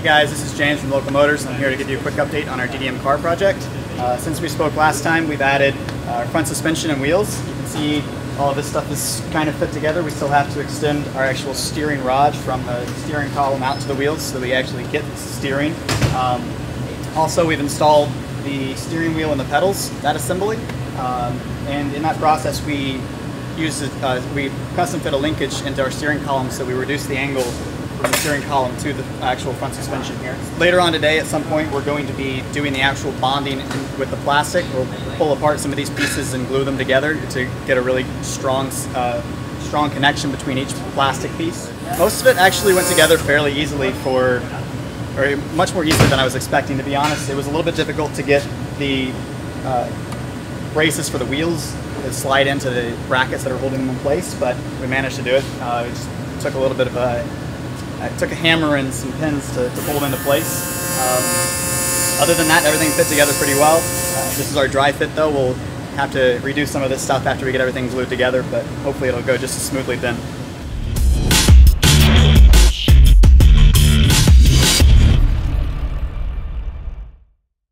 Hey guys, this is James from Local Motors. I'm here to give you a quick update on our DDM car project. Since we spoke last time, we've added front suspension and wheels. You can see all of this stuff is kind of fit together. We still have to extend our actual steering rod from the steering column out to the wheels so that we actually get steering. Also, we've installed the steering wheel and the pedals, that assembly. And in that process, we custom fit a linkage into our steering column so we reduce the angle from the steering column to the actual front suspension here. Later on today, at some point, we're going to be doing the actual bonding with the plastic. We'll pull apart some of these pieces and glue them together to get a really strong, strong connection between each plastic piece. Most of it actually went together fairly easily, or much more easily than I was expecting, to be honest. It was a little bit difficult to get the braces for the wheels to slide into the brackets that are holding them in place, but we managed to do it. It just took a little bit of a hammer and some pins to hold into place. Other than that, everything fit together pretty well. This is our dry fit though. We'll have to redo some of this stuff after we get everything glued together, but hopefully it'll go just as smoothly then.